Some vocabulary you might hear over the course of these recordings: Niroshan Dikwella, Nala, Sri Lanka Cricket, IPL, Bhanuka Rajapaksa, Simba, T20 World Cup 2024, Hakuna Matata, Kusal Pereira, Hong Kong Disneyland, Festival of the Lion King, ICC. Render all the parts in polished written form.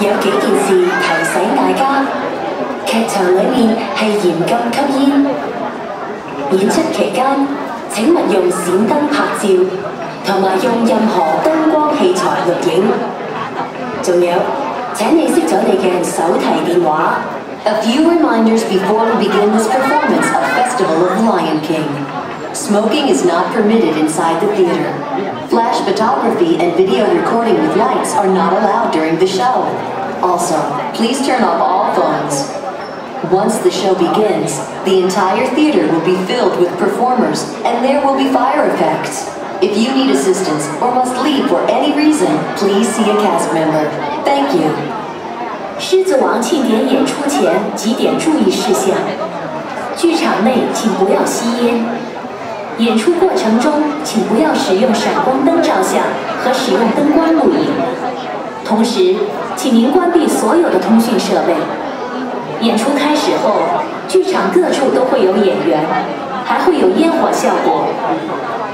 有幾件事提醒大家：劇場裏面係嚴禁吸煙，演出期間請勿用閃燈拍照，同埋用任何燈光器材錄影。仲有，請你熄咗你嘅手提電話。A few reminders before we begin this performance of Festival of the Lion King. Smoking is not permitted inside the theater. Flash photography and video recording with lights are not allowed during the show. Also, please turn off all phones. Once the show begins, the entire theater will be filled with performers and there will be fire effects. If you need assistance or must leave for any reason, please see a cast member. Thank you. 狮子王庆典演出前几点注意事项：剧场内请不要吸烟。 演出过程中，请不要使用闪光灯照相和使用灯光录影。同时，请您关闭所有的通讯设备。演出开始后，剧场各处都会有演员，还会有烟火效果。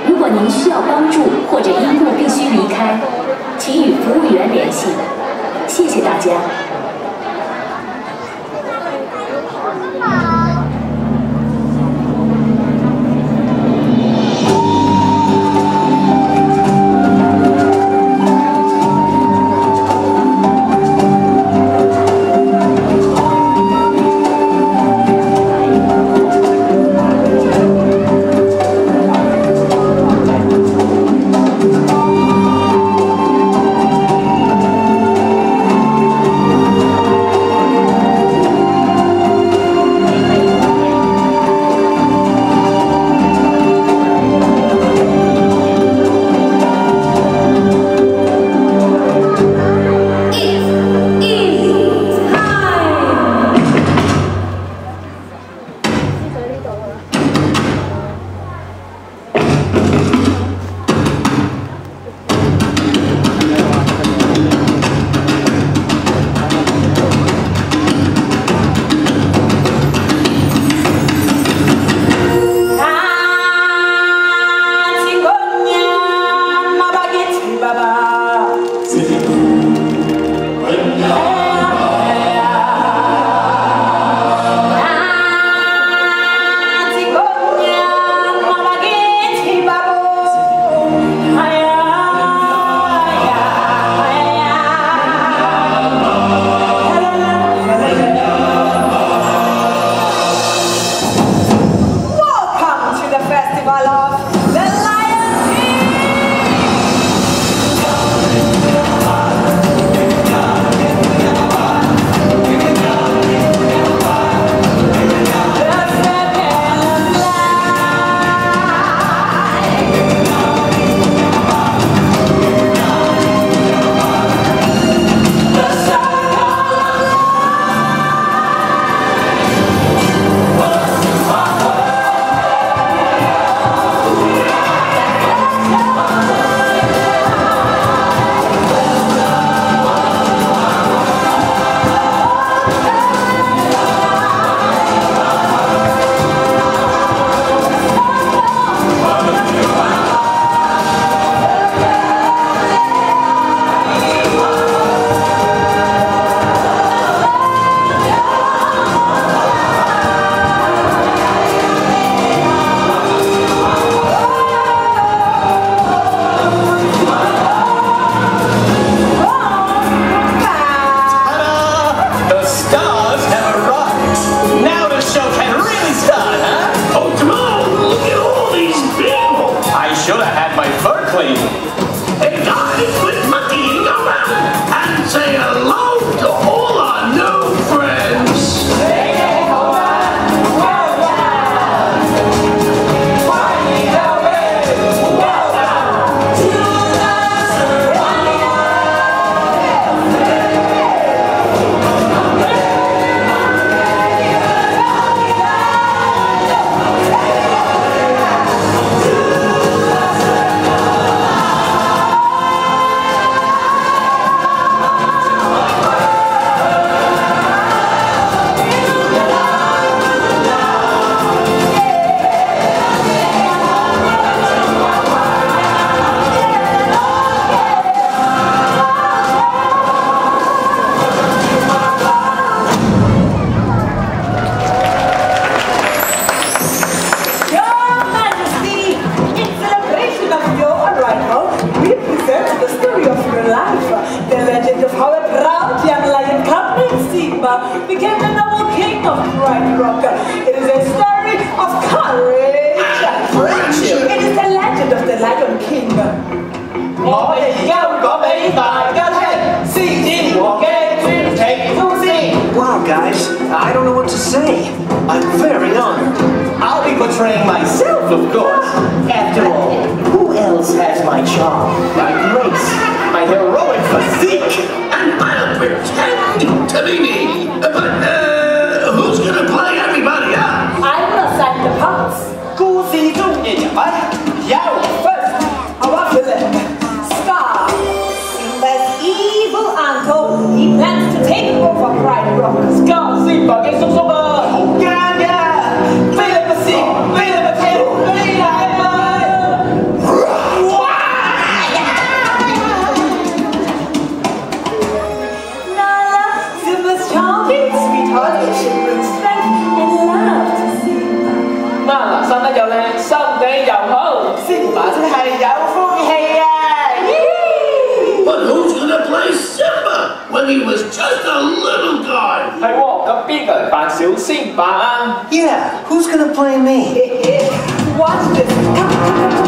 如果您需要帮助或者因故必须离开，请与服务员联系。谢谢大家。Of course. After all, who else has my charm, my grace, my heroic physique, and my wit? Can you tell me? But who's gonna play everybody up? I will set the parts. Goosey Junior, right? Yao first. How about it? Scar, Simba's evil uncle. He plans to take over Pride Rock. Scar, Simba, get some sober. But who's gonna play Simba when he was just a little guy? I walk a bigger than Simba. Yeah, who's gonna play me? Watch this.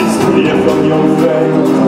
It's clear from your face,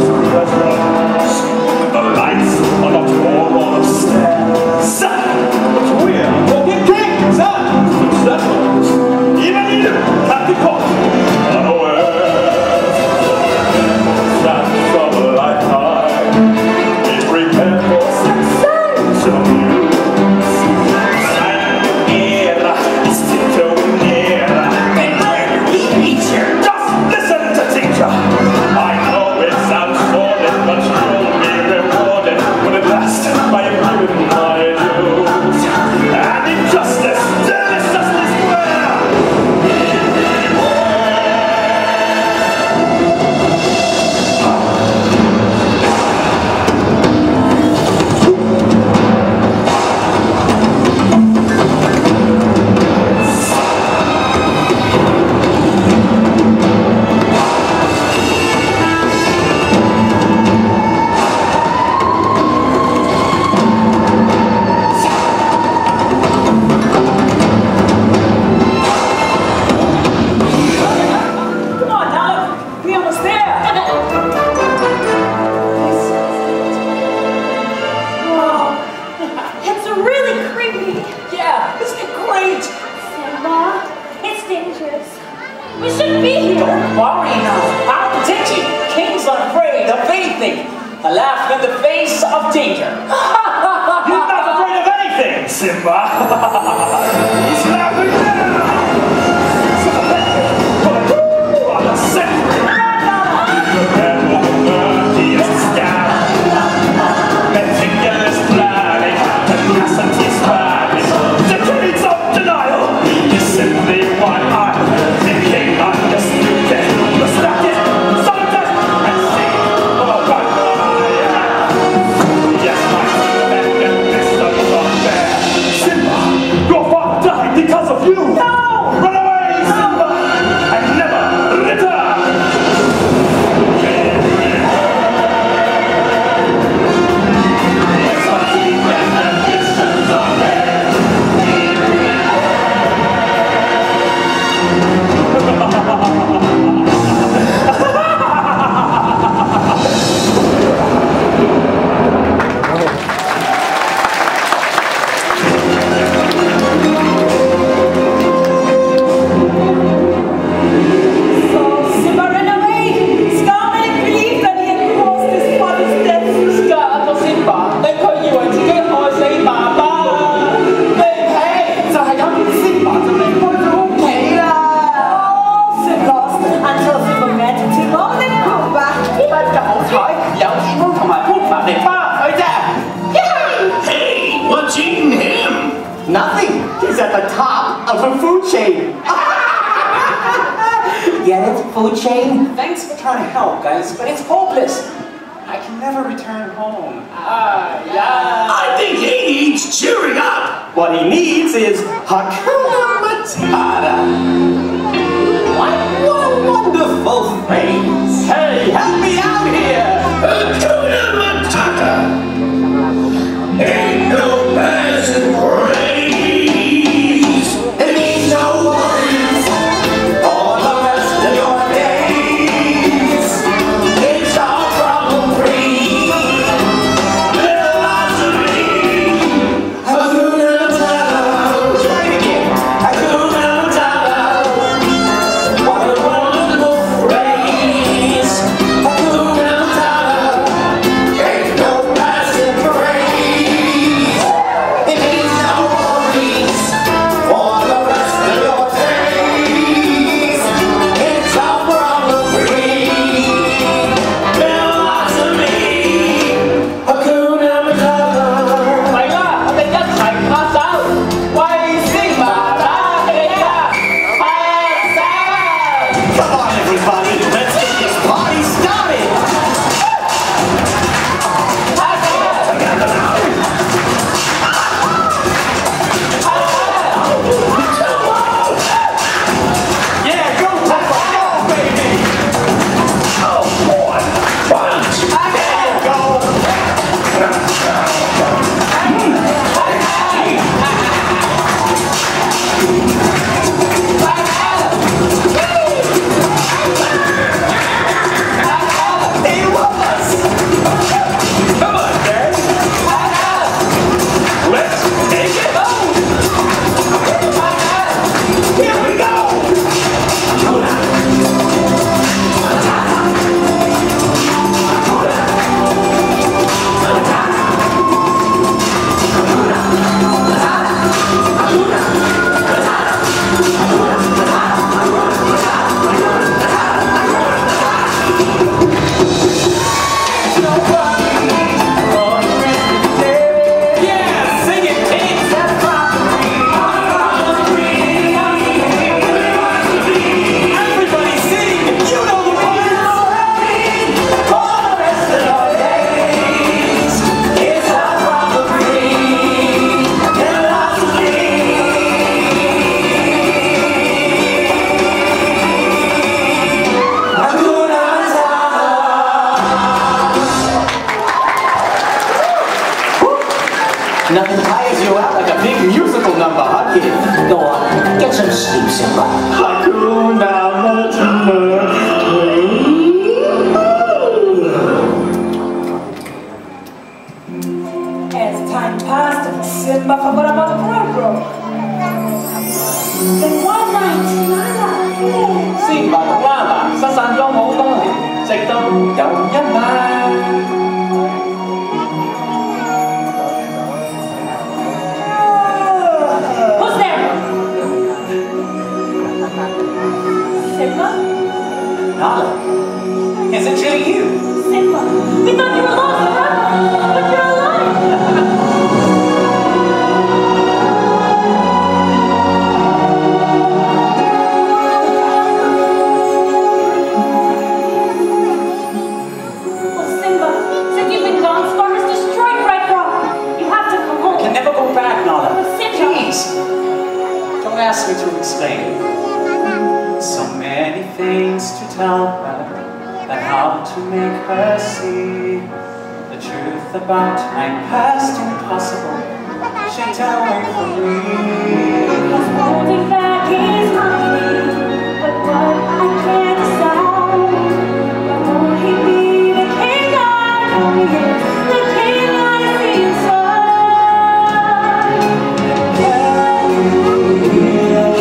of danger. You're not afraid of anything, Simba. Slap me down. I'm a sentry. Hakuna Matata. What a wonderful phrase. Hey, help me out here. Hakuna Matata. Ain't no passing praise. It means no worries all the rest of your days. It's all problem-free philosophy. Hakuna Matata. Nothing tires you out like a big musical number, huh, kid? Go on, get some sleep, Simba. Hakuna Matata. As time passed, Simba forgot about the program. Then one night, Simba the Llama, Sasan Lomo, Sekdom, Yam Yama. Nala, is it really you? Simba, we thought you were lost forever, but you're alive! Well, Simba, since you've been gone, Scar has destroyed Bright Rock. You have to come home. I can never go back, Nala. Simba. Please, don't ask me to explain. So many things to tell her, and how to make her see the truth about my past impossible. She'd tell me for me. Cause holding back is mine, but what I can't decide. But won't he be the king I know he is, the king I see inside? Can you?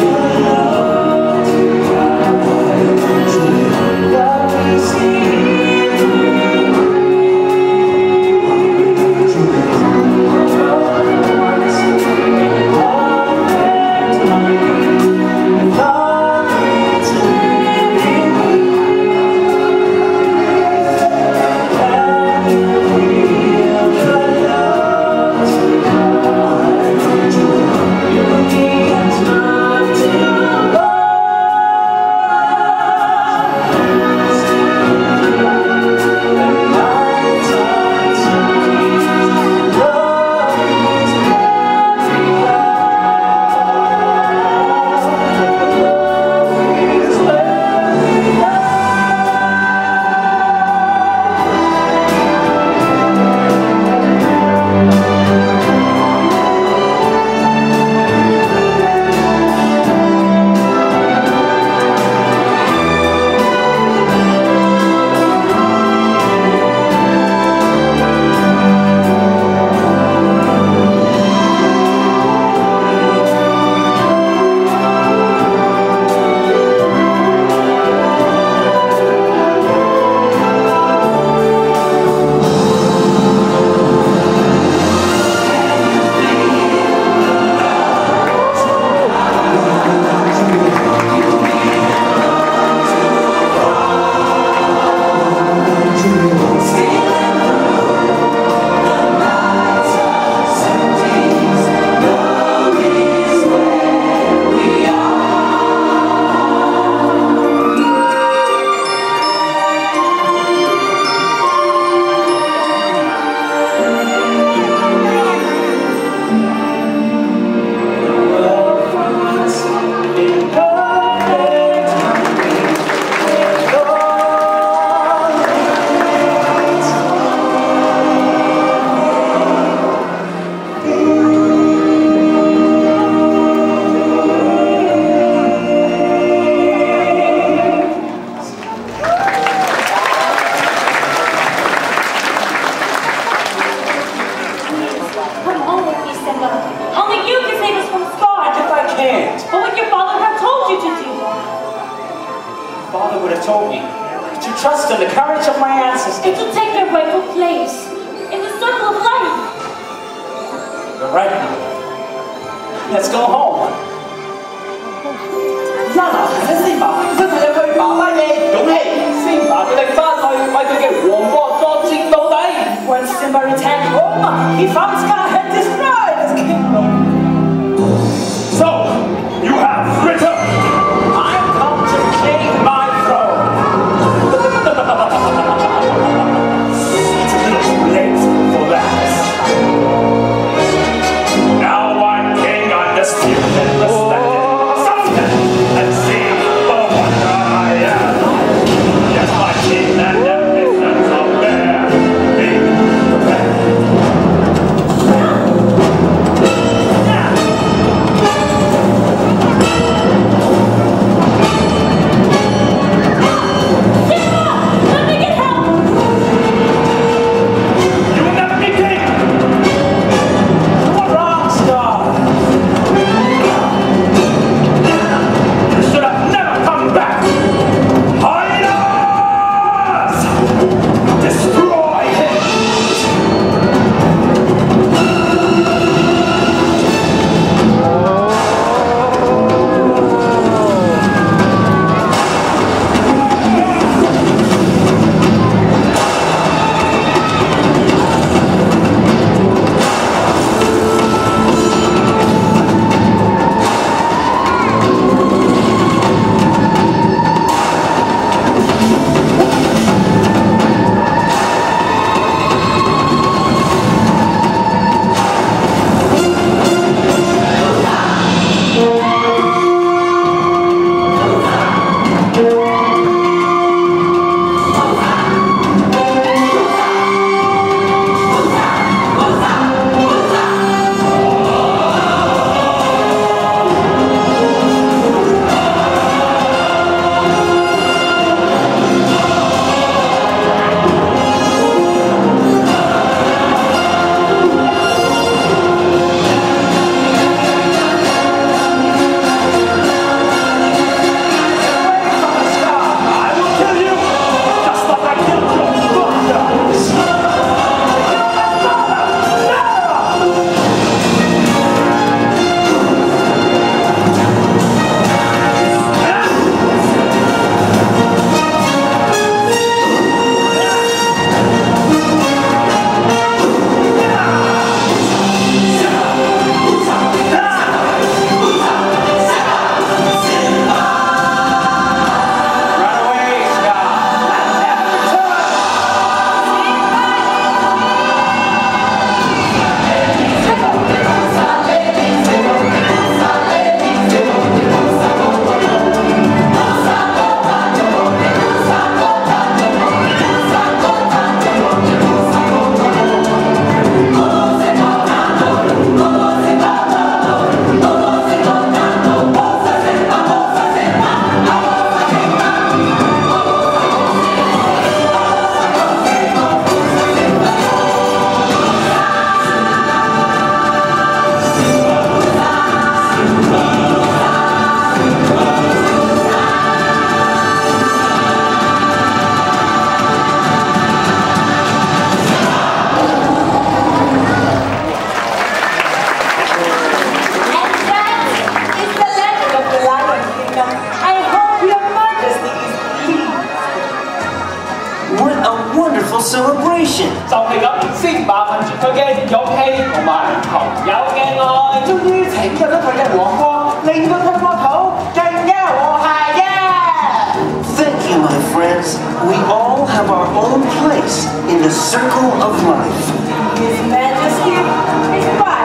終於拯救咗佢嘅王國，令到佢個肚更加和諧嘅。Thank you, my friends. We all have our own place in the circle of life. His Majesty is back.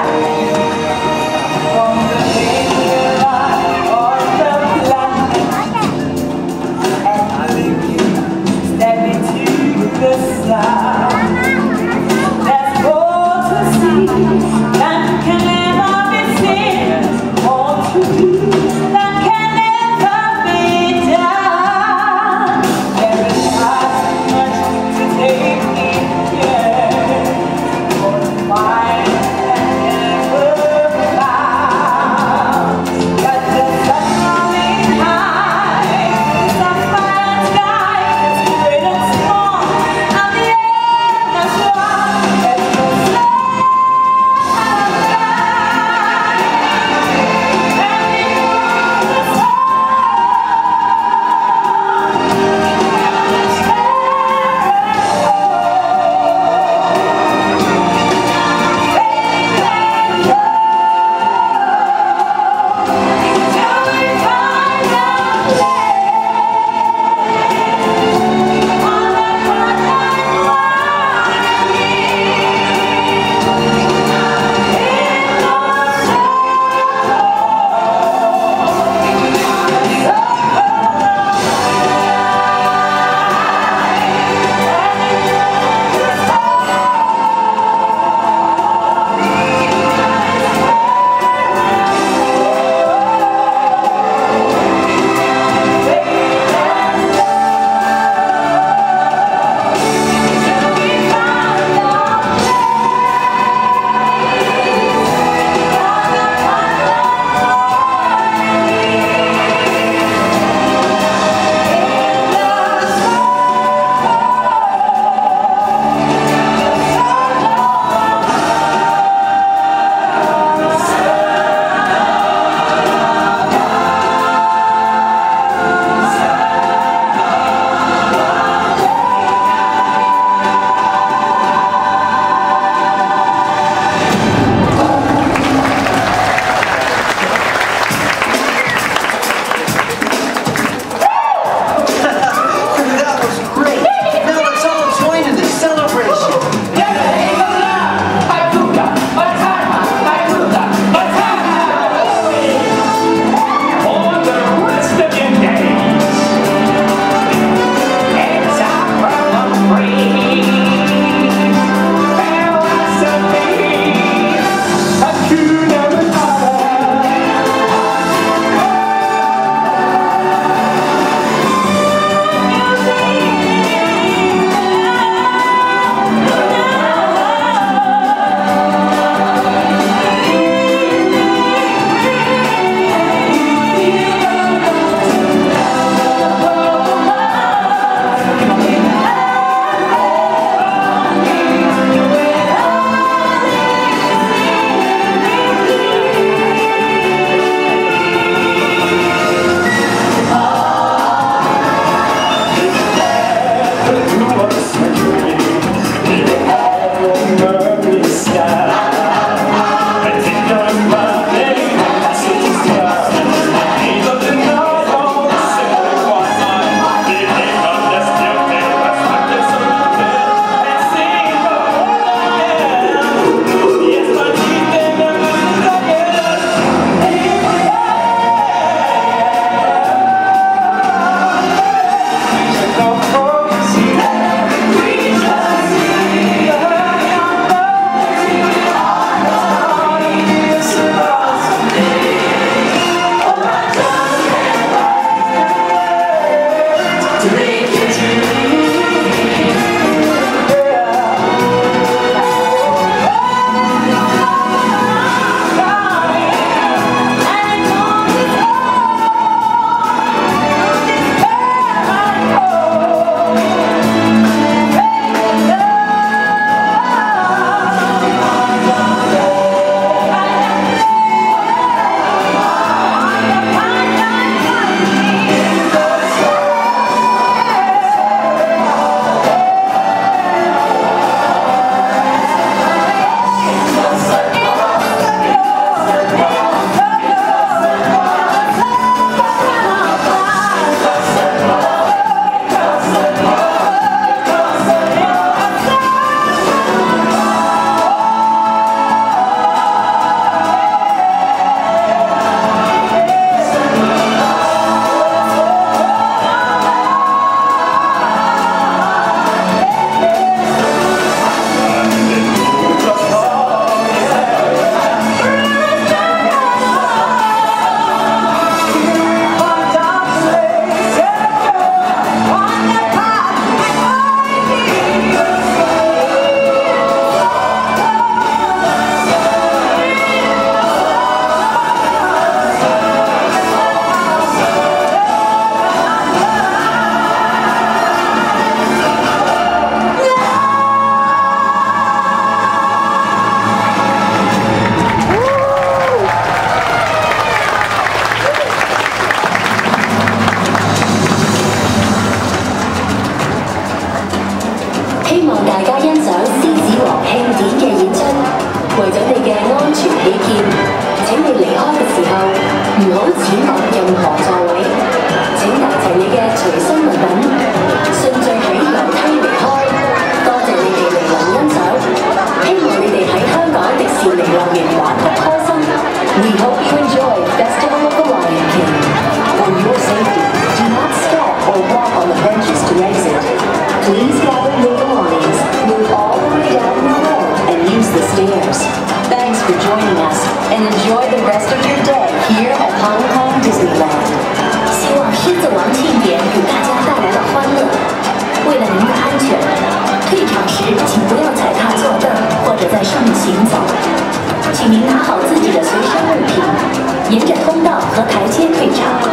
We hope you enjoy Festival of the Lion King. For your safety, do not step or walk on the benches to exit. Please gather your belongings, move all the way down the road, and use the stairs. Thanks for joining us, and enjoy the rest of your day here at Hong Kong Disneyland. 希望狮子王庆典给大家带来了欢乐。为了您的安全，退场时请不要踩踏坐凳或者在上面行走。 请您拿好自己的随身物品，沿着通道和台阶退场。